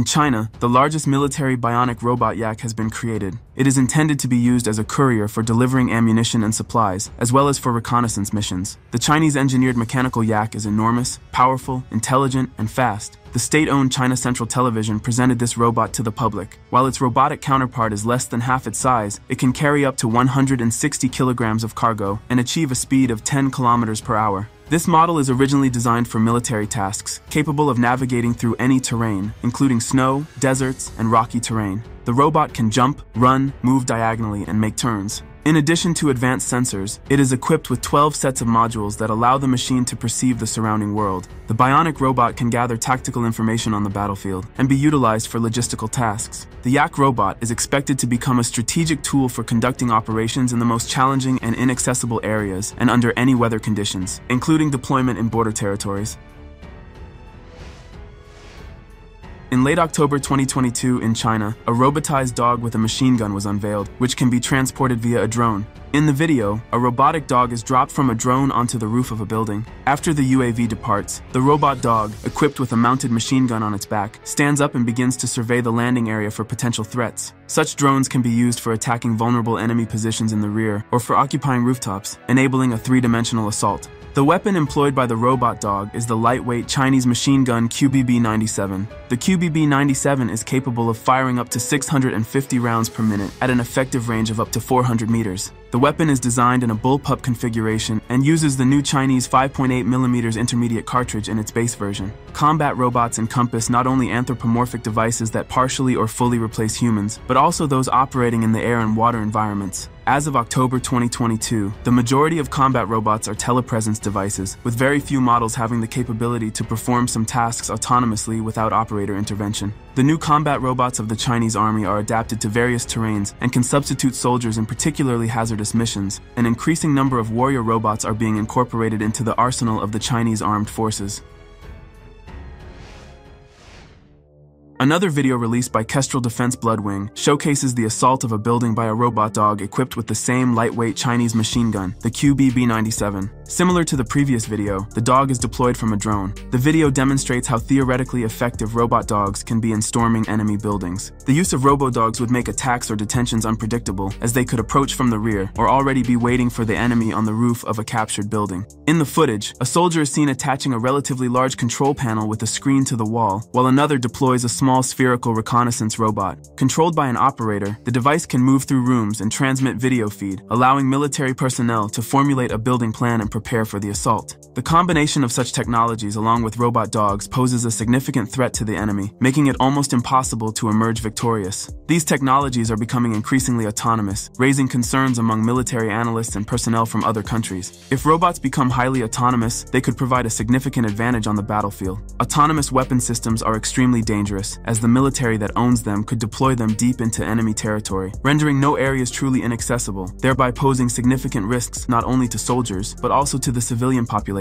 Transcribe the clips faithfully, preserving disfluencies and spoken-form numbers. In China, the largest military bionic robot yak has been created. It is intended to be used as a courier for delivering ammunition and supplies, as well as for reconnaissance missions. The Chinese engineered mechanical yak is enormous, powerful, intelligent, and fast. The state-owned China Central Television presented this robot to the public. While its robotic counterpart is less than half its size, it can carry up to one hundred sixty kilograms of cargo and achieve a speed of ten kilometers per hour. This model is originally designed for military tasks, capable of navigating through any terrain, including snow, deserts, and rocky terrain. The robot can jump, run, move diagonally, and make turns. In addition to advanced sensors, it is equipped with twelve sets of modules that allow the machine to perceive the surrounding world. The bionic robot can gather tactical information on the battlefield and be utilized for logistical tasks. The Yak robot is expected to become a strategic tool for conducting operations in the most challenging and inaccessible areas and under any weather conditions, including deployment in border territories. In late October twenty twenty-two in China, a robotized dog with a machine gun was unveiled, which can be transported via a drone. In the video, a robotic dog is dropped from a drone onto the roof of a building. After the U A V departs, the robot dog, equipped with a mounted machine gun on its back, stands up and begins to survey the landing area for potential threats. Such drones can be used for attacking vulnerable enemy positions in the rear or for occupying rooftops, enabling a three-dimensional assault. The weapon employed by the robot dog is the lightweight Chinese machine gun Q B B ninety-seven. The Q B B ninety-seven is capable of firing up to six hundred fifty rounds per minute at an effective range of up to four hundred meters. The weapon is designed in a bullpup configuration and uses the new Chinese five point eight millimeter intermediate cartridge in its base version. Combat robots encompass not only anthropomorphic devices that partially or fully replace humans, but also those operating in the air and water environments. As of October twenty twenty-two, the majority of combat robots are telepresence devices, with very few models having the capability to perform some tasks autonomously without operator intervention. The new combat robots of the Chinese Army are adapted to various terrains and can substitute soldiers in particularly hazardous missions. An increasing number of warrior robots are being incorporated into the arsenal of the Chinese Armed Forces. Another video released by Kestrel Defense Bloodwing showcases the assault of a building by a robot dog equipped with the same lightweight Chinese machine gun, the Q B B ninety-seven. Similar to the previous video, the dog is deployed from a drone. The video demonstrates how theoretically effective robot dogs can be in storming enemy buildings. The use of robo-dogs would make attacks or detentions unpredictable, as they could approach from the rear or already be waiting for the enemy on the roof of a captured building. In the footage, a soldier is seen attaching a relatively large control panel with a screen to the wall, while another deploys a small Small spherical reconnaissance robot. Controlled by an operator, the device can move through rooms and transmit video feed, allowing military personnel to formulate a building plan and prepare for the assault. The combination of such technologies along with robot dogs poses a significant threat to the enemy, making it almost impossible to emerge victorious. These technologies are becoming increasingly autonomous, raising concerns among military analysts and personnel from other countries. If robots become highly autonomous, they could provide a significant advantage on the battlefield. Autonomous weapon systems are extremely dangerous, as the military that owns them could deploy them deep into enemy territory, rendering no areas truly inaccessible, thereby posing significant risks not only to soldiers, but also to the civilian population.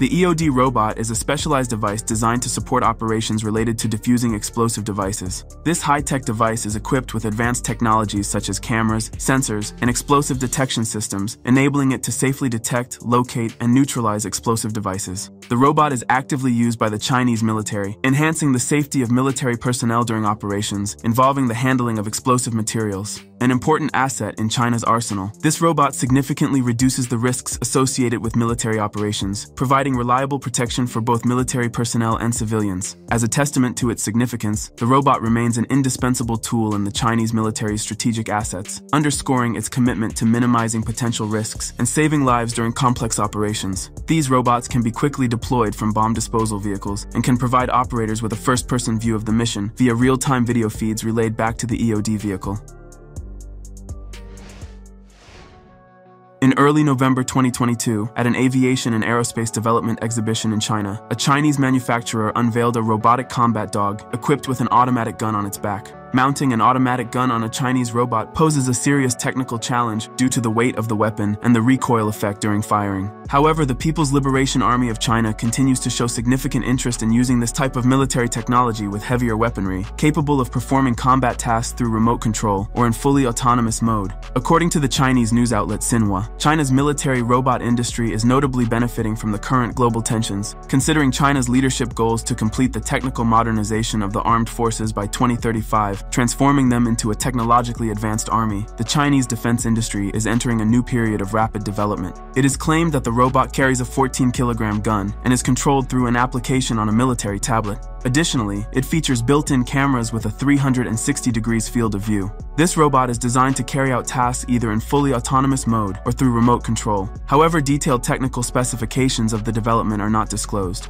The E O D robot is a specialized device designed to support operations related to defusing explosive devices. This high-tech device is equipped with advanced technologies such as cameras, sensors, and explosive detection systems, enabling it to safely detect, locate, and neutralize explosive devices. The robot is actively used by the Chinese military, enhancing the safety of military personnel during operations involving the handling of explosive materials. An important asset in China's arsenal, this robot significantly reduces the risks associated with military operations, providing reliable protection for both military personnel and civilians. As a testament to its significance, the robot remains an indispensable tool in the Chinese military's strategic assets, underscoring its commitment to minimizing potential risks and saving lives during complex operations. These robots can be quickly deployed from bomb disposal vehicles and can provide operators with a first-person view of the mission via real-time video feeds relayed back to the E O D vehicle. In early November twenty twenty-two, at an aviation and aerospace development exhibition in China, a Chinese manufacturer unveiled a robotic combat dog equipped with an automatic gun on its back. Mounting an automatic gun on a Chinese robot poses a serious technical challenge due to the weight of the weapon and the recoil effect during firing. However, the People's Liberation Army of China continues to show significant interest in using this type of military technology with heavier weaponry, capable of performing combat tasks through remote control or in fully autonomous mode. According to the Chinese news outlet Xinhua, China's military robot industry is notably benefiting from the current global tensions, considering China's leadership goals to complete the technical modernization of the armed forces by twenty thirty-five, transforming them into a technologically advanced army. The Chinese defense industry is entering a new period of rapid development. It is claimed that the robot carries a fourteen kilogram gun and is controlled through an application on a military tablet. Additionally, it features built-in cameras with a three hundred sixty degrees field of view. This robot is designed to carry out tasks either in fully autonomous mode or through remote control. However, detailed technical specifications of the development are not disclosed.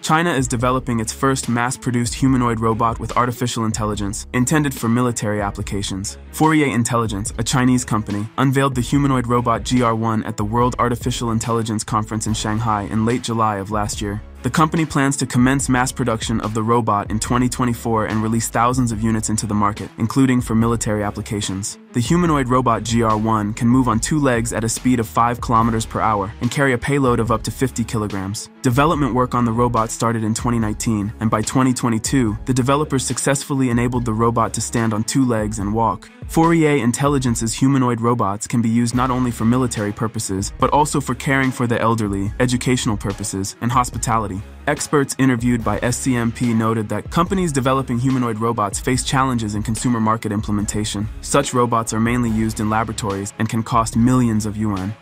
China is developing its first mass-produced humanoid robot with artificial intelligence, intended for military applications. Fourier Intelligence, a Chinese company, unveiled the humanoid robot G R one at the World Artificial Intelligence Conference in Shanghai in late July of last year. The company plans to commence mass production of the robot in twenty twenty-four and release thousands of units into the market, including for military applications. The humanoid robot G R one can move on two legs at a speed of five kilometers per hour and carry a payload of up to fifty kilograms. Development work on the robot started in twenty nineteen, and by twenty twenty-two, the developers successfully enabled the robot to stand on two legs and walk. Fourier Intelligence's humanoid robots can be used not only for military purposes, but also for caring for the elderly, educational purposes, and hospitality. Experts interviewed by S C M P noted that companies developing humanoid robots face challenges in consumer market implementation. Such robots are mainly used in laboratories and can cost millions of yuan.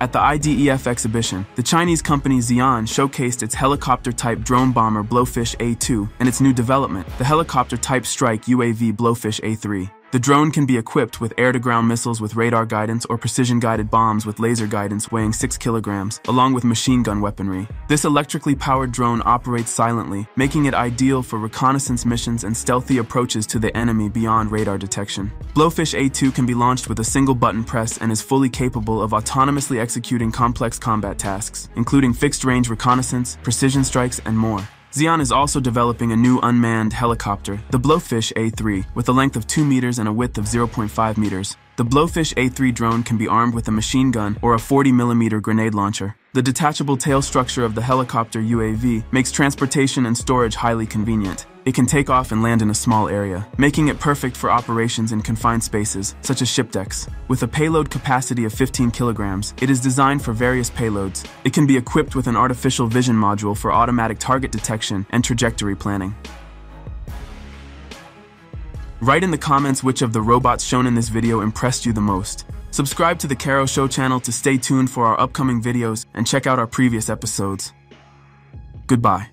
At the I D E F exhibition, the Chinese company Xi'an showcased its helicopter-type drone bomber Blowfish A two and its new development, the helicopter-type strike U A V Blowfish A three. The drone can be equipped with air-to-ground missiles with radar guidance or precision-guided bombs with laser guidance weighing six kilograms, along with machine gun weaponry. This electrically powered drone operates silently, making it ideal for reconnaissance missions and stealthy approaches to the enemy beyond radar detection. Blowfish A two can be launched with a single button press and is fully capable of autonomously executing complex combat tasks, including fixed-range reconnaissance, precision strikes, and more. Xi'an is also developing a new unmanned helicopter, the Blowfish A three, with a length of two meters and a width of zero point five meters. The Blowfish A three drone can be armed with a machine gun or a forty millimeter grenade launcher. The detachable tail structure of the helicopter U A V makes transportation and storage highly convenient. It can take off and land in a small area, making it perfect for operations in confined spaces, such as ship decks. With a payload capacity of fifteen kilograms, it is designed for various payloads. It can be equipped with an artificial vision module for automatic target detection and trajectory planning. Write in the comments which of the robots shown in this video impressed you the most. Subscribe to the Carros Show channel to stay tuned for our upcoming videos and check out our previous episodes. Goodbye.